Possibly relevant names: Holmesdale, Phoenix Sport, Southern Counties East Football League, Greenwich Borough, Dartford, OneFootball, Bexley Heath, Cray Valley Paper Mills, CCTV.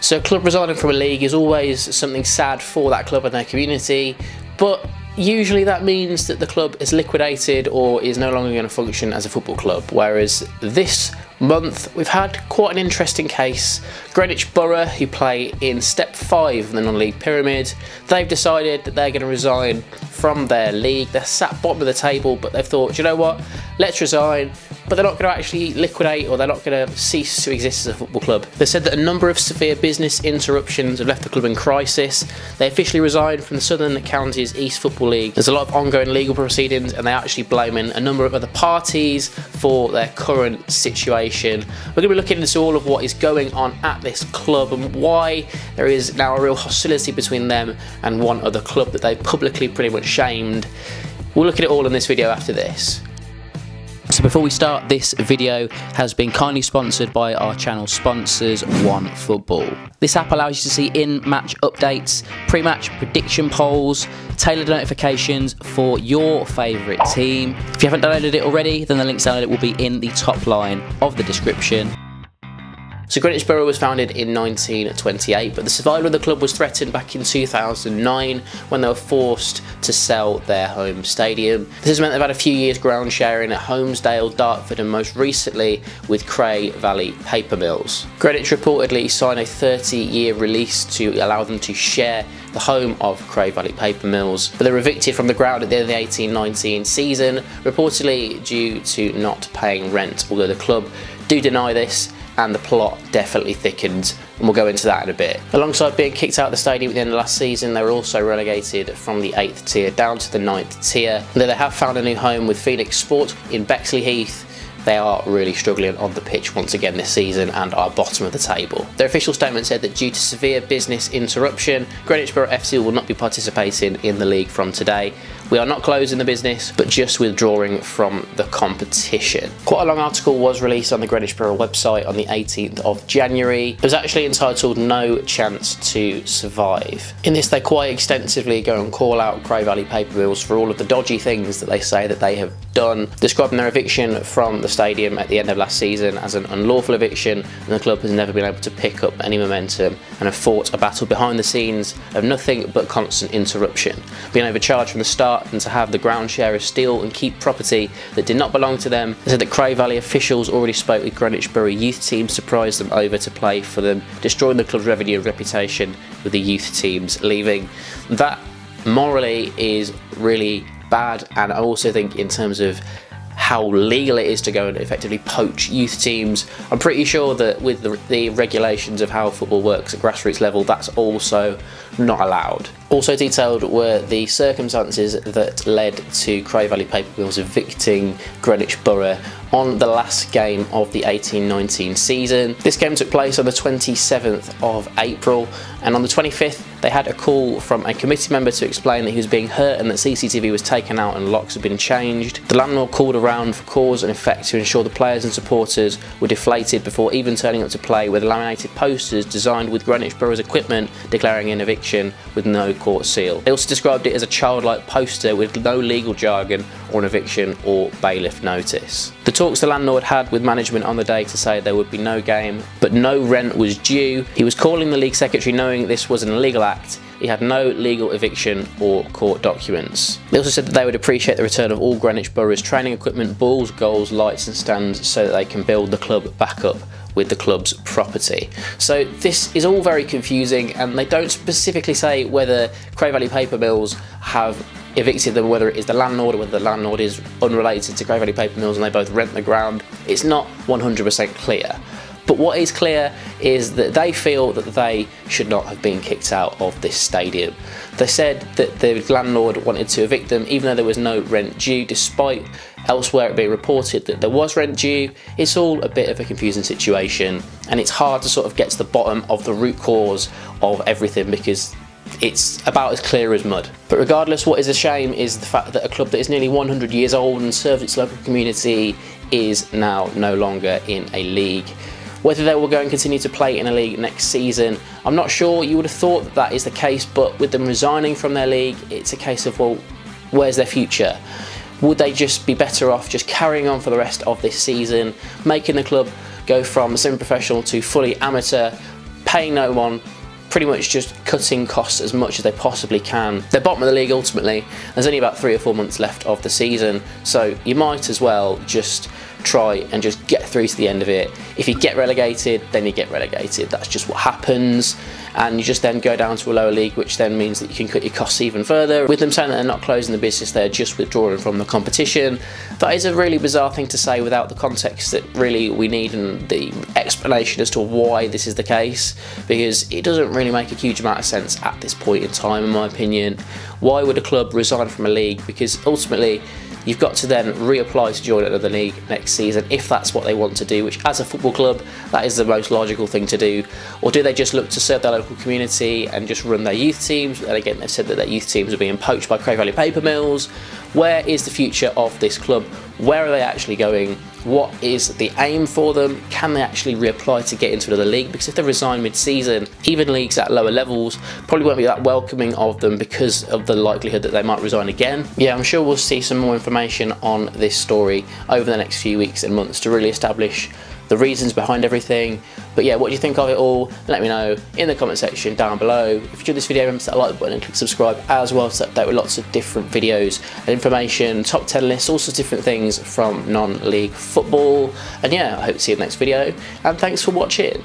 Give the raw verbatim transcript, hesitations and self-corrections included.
So a club resigning from a league is always something sad for that club and their community, but usually that means that the club is liquidated or is no longer going to function as a football club. Whereas this month we've had quite an interesting case. Greenwich Borough, who play in step five of the non-league pyramid, they've decided that they're going to resign from their league. They're sat bottom of the table, but they've thought, you know what, let's resign, but they're not going to actually liquidate, or they're not going to cease to exist as a football club. They said that a number of severe business interruptions have left the club in crisis. They officially resigned from the Southern Counties East Football League. There's a lot of ongoing legal proceedings, and they're actually blaming a number of other parties for their current situation. We're going to be looking into all of what is going on at this club and why there is now a real hostility between them and one other club that they publicly pretty much shamed. We'll look at it all in this video after this. So before we start, this video has been kindly sponsored by our channel sponsors, OneFootball. This app allows you to see in-match updates, pre-match prediction polls, tailored notifications for your favourite team. If you haven't downloaded it already, then the link to download it will be in the top line of the description. So Greenwich Borough was founded in nineteen twenty-eight, but the survival of the club was threatened back in two thousand nine when they were forced to sell their home stadium. This has meant they've had a few years ground sharing at Holmesdale, Dartford, and most recently with Cray Valley Paper Mills. Greenwich reportedly signed a thirty year release to allow them to share the home of Cray Valley Paper Mills, but they were evicted from the ground at the end of the eighteen nineteen season, reportedly due to not paying rent, although the club do deny this, and the plot definitely thickens, and we'll go into that in a bit. Alongside being kicked out of the stadium at the end of last season, they were also relegated from the eighth tier down to the ninth tier. Though they have found a new home with Phoenix Sport in Bexley Heath, they are really struggling on the pitch once again this season and are bottom of the table. Their official statement said that due to severe business interruption, Greenwich Borough F C will not be participating in the league from today. We are not closing the business, but just withdrawing from the competition. Quite a long article was released on the Greenwich Borough website on the eighteenth of January. It was actually entitled No Chance to Survive. In this, they quite extensively go and call out Cray Valley Paper Mills for all of the dodgy things that they say that they have done, describing their eviction from the stadium at the end of last season as an unlawful eviction, and the club has never been able to pick up any momentum and have fought a battle behind the scenes of nothing but constant interruption, being overcharged from the start, and to have the ground sharers steal and keep property that did not belong to them. They said that Cray Valley officials already spoke with Greenwich Borough youth teams to prize them over to play for them, destroying the club's revenue and reputation with the youth teams leaving. That morally is really bad, and I also think in terms of how legal it is to go and effectively poach youth teams. I'm pretty sure that with the, the regulations of how football works at grassroots level, that's also not allowed. Also detailed were the circumstances that led to Cray Valley Paper Mills evicting Greenwich Borough on the last game of the eighteen nineteen season. This game took place on the twenty-seventh of April, and on the twenty-fifth they had a call from a committee member to explain that he was being hurt and that C C T V was taken out and locks had been changed. The landlord called around for cause and effect to ensure the players and supporters were deflated before even turning up to play, with laminated posters designed with Greenwich Borough's equipment declaring an eviction with no court seal. They also described it as a childlike poster with no legal jargon or an eviction or bailiff notice. The talks the landlord had with management on the day to say there would be no game, but no rent was due. He was calling the league secretary knowing this was an illegal act. He had no legal eviction or court documents. They also said that they would appreciate the return of all Greenwich Borough's training equipment, balls, goals, lights and stands, so that they can build the club back up with the club's property. So this is all very confusing, and they don't specifically say whether Cray Valley Paper Mills have evicted them, whether it is the landlord or whether the landlord is unrelated to Cray Valley Paper Mills and they both rent the ground. It's not one hundred percent clear. But what is clear is that they feel that they should not have been kicked out of this stadium. They said that the landlord wanted to evict them even though there was no rent due, despite elsewhere it being reported that there was rent due. It's all a bit of a confusing situation, and it's hard to sort of get to the bottom of the root cause of everything because it's about as clear as mud. But regardless, what is a shame is the fact that a club that is nearly one hundred years old and served its local community is now no longer in a league. Whether they will go and continue to play in a league next season, I'm not sure. You would have thought that that is the case, but with them resigning from their league, it's a case of, well, where's their future? Would they just be better off just carrying on for the rest of this season, making the club go from semi-professional to fully amateur, paying no one, pretty much just cutting costs as much as they possibly can. They're bottom of the league ultimately. There's only about three or four months left of the season, so you might as well just try and just get through to the end of it. If you get relegated, then you get relegated. That's just what happens, and you just then go down to a lower league, which then means that you can cut your costs even further. With them saying that they're not closing the business, they're just withdrawing from the competition. That is a really bizarre thing to say without the context that really we need and the explanation as to why this is the case, because it doesn't really make a huge amount of sense at this point in time, in my opinion. Why would a club resign from a league? Because ultimately you've got to then reapply to join another league next season if that's what they want to do, which as a football club, that is the most logical thing to do. Or do they just look to serve their local community and just run their youth teams? And again, they've said that their youth teams are being poached by Cray Valley Paper Mills. Where is the future of this club? Where are they actually going? What is the aim for them? Can they actually reapply to get into another league? Because if they resign mid-season, even leagues at lower levels probably won't be that welcoming of them because of the likelihood that they might resign again. Yeah, I'm sure we'll see some more information on this story over the next few weeks and months to really establish the reasons behind everything. But yeah, what do you think of it all? Let me know in the comment section down below. If you enjoyed this video, remember to hit that like button and click subscribe as well to update with lots of different videos and information, top ten lists, all sorts of different things from non-league football. And yeah, I hope to see you in the next video, and thanks for watching.